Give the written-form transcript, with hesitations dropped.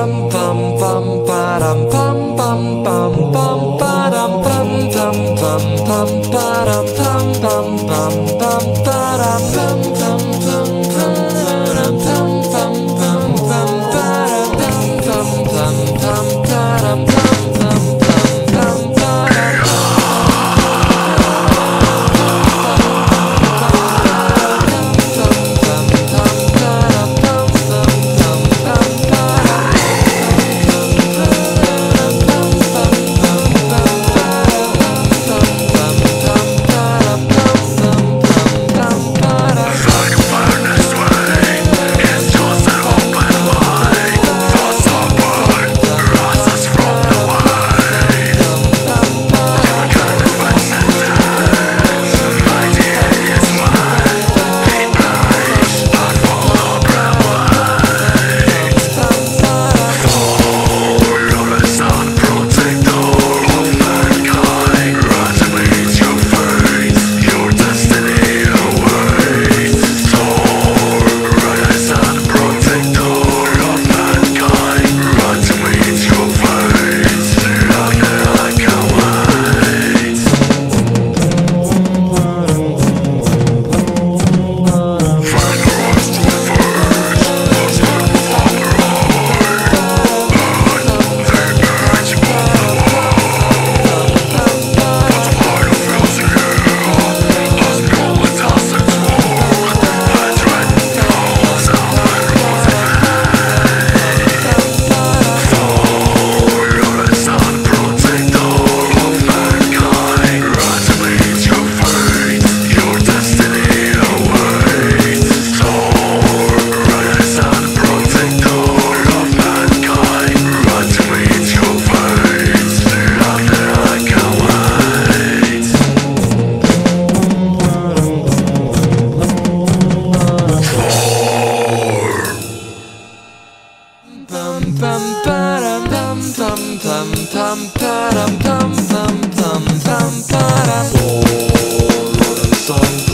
Four, the sun.